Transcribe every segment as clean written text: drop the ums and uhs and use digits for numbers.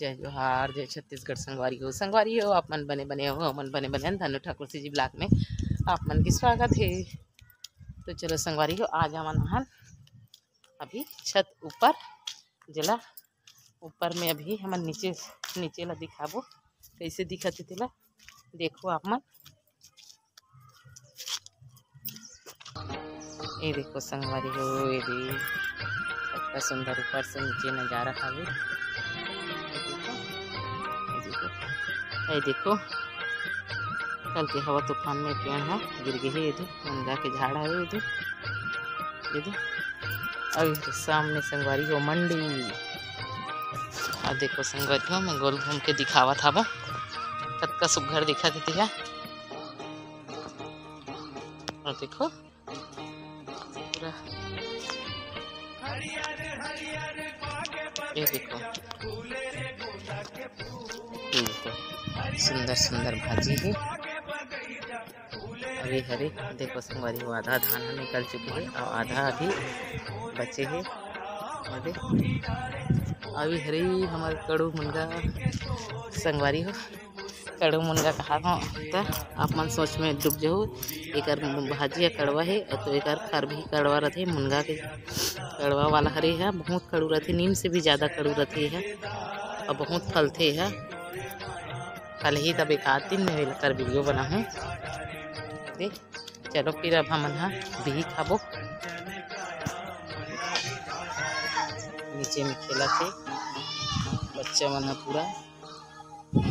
जय जोहार, जय छत्तीसगढ़। संगवारी हो आप मन बने बने हो, मन बने बने धनु ठाकुर जी ब्लॉक में आप मन की स्वागत है। तो चलो संगवारी हो, आज हमन हन अभी छत ऊपर जिला ऊपर में अभी हमन नीचे नीचे ला दिखाबो कैसे दिखत है तेला देखो आप मन। ये देखो संगवारी हो, ये इतना सुंदर ऊपर से नीचे नज़ारा खावे। ये देखो कल के हवा तूफान में पेड़ है गिर गए, मंदा के झाड़ है इधर। और सामने संगवारी हो मंडी, और देखो संगवारी हो मैं गोल घूम के दिखावा था वो कद का सब घर दिखा देती है। और देखो ये देखो सुंदर सुंदर भाजी है हरे हरे। देखो संगवारी हो आधा धान निकल चुके हैं और आधा अभी बचे हैं। अभी हरे हमारे कड़ू मुनगा संगवारी हो, कड़ू मुनगा कहा आप मन सोच में डूब जाओ। एक भाजी कड़वा है तो एक खर भी कड़वा रहते, मुनगा के कड़वा वाला हरे है बहुत कड़ू रहते, नीम से भी ज़्यादा कड़ू रहते है और बहुत फलते है। कल ही तब एक आध दिन में मिलकर वीडियो बनाऊँ देख। चलो फिर अब हम भी खाबो नीचे में खेला थे बच्चा मन पूरा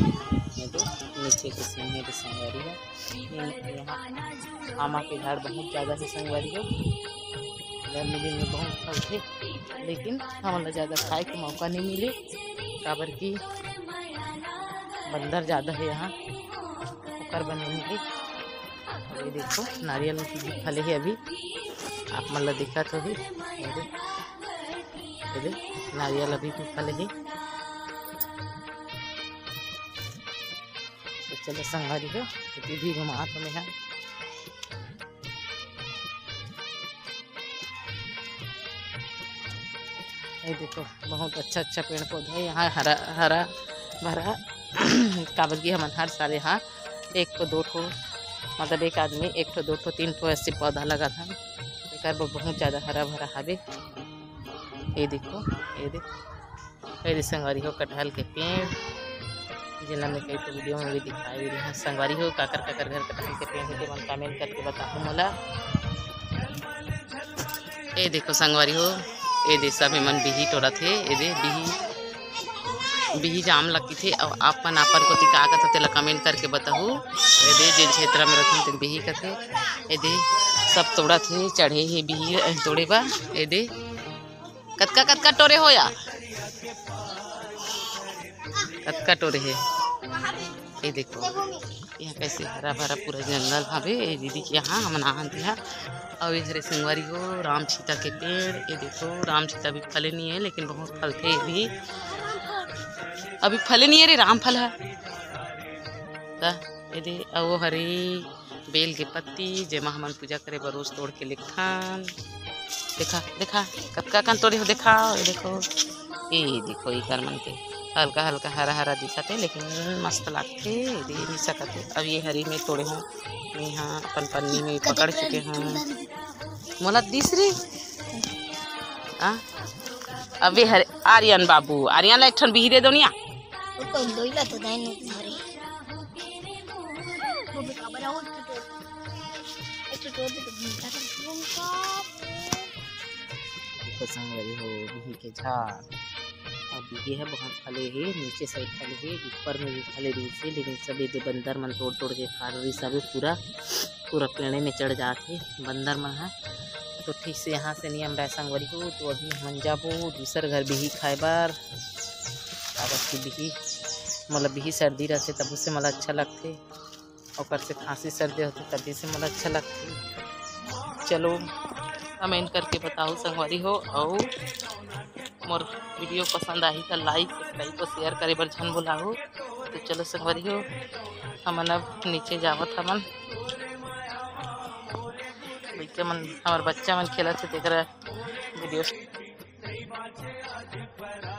नीचे के सीने के संगवारी है। यहाँ आमा के झाड़ बहुत ज़्यादा है संगवारी है, घर में बहुत फल थे लेकिन हमारा ज़्यादा खाए के मौका नहीं मिले काबर की बंदर ज़्यादा है यहाँ कुकर बनाने के। ये देखो नारियल में फले है अभी आप मतलब दिखा तो भी नारियल अभी भी फले है। चलो संगवारी हो भी घुमा तो मैं ये देखो बहुत अच्छा अच्छा पेड़ पौधा है यहाँ हरा हरा भरा काबर की हम हर साल यहाँ एक तो दो ठो मतलब एक आदमी एक तो दो ठो तीन ठो ऐसे पौधा लगा था एक बहुत ज़्यादा हरा भरा हावे। ये देखो ये देखो ये संगवारी हो कटहल के पेड़ जिला में कई तो वीडियो में भी दिखाई रहा। संगवारी हो काकर काकर घर कटहल के पेड़ के मन कमेंट करके बताओ मोला। ये देखो संगवारी हो ये दे सब मन बिही टोरा थे, ये दे बिही बिही जाम लगी थे। और आप मन आपन को टिका का तेला कमेंट करके बताओ। ये दे जिन क्षेत्र में रखूँ तो बिही का थे, ये दे सब तोड़ा थे चढ़े ही बिही तोड़े बा। ये दे कतका कतका टोरे हो या कतका टोरे है। ये देखो यहाँ कैसे हरा भरा पूरा जंगल भावे। ये दीदी के यहाँ हम नहाते हैं। और ये हरे संगवारी हो राम सीता के पेड़, ये देखो राम सीता भी फले नहीं है लेकिन बहुत फल थे। ये भी अभी फले नहीं है रे राम फल है। ये दे वो हरे बेल के पत्ती जेमा हमन पूजा करे बर रोज तोड़ के लिखान देखा देखा कतका कन तोड़े हो देखा। ये देखो ये मन के हल्का हल्का हरा हरा दिखत है लेकिन मस्त लागते नहीं सकते। अब ये हरी में तोड़े हूँ मैं यहाँ अपन पन्नी में पकड़ चुके हूँ मोला तीसरी। अब ये हरे आर्यन बाबू आर्यन ला एक ठन बिही दे दो निया। बिही के झाड़ ये है बहुत फले है, नीचे साइड फले है ऊपर में भी फले रही है लेकिन सब ये बंदर मन तोड़ तोड़ के खा रही सब पूरा पूरा पेड़े में चढ़ जाते बंदर मन है। तो ठीक से यहाँ से नियम रहे संगवारी हो। तो अभी हम जाबो दूसर घर बिही खाए बार की बिही मतलब बिही सर्दी रहते तब उससे मतलब अच्छा लगते और से खांसी सर्दी होती तभी से मतलब अच्छा लगते। चलो कमेंट करके बताओ संगवारी हो। और मोर वीडियो पसंद आई तो लाइक सब्सक्राइब और शेयर करे बर झन बुलाओ। तो चलो संगवारी हो हमन अब नीचे जावत हमन बच्चा मन हमार बच्चा मन खेलत है तेरा वीडियो।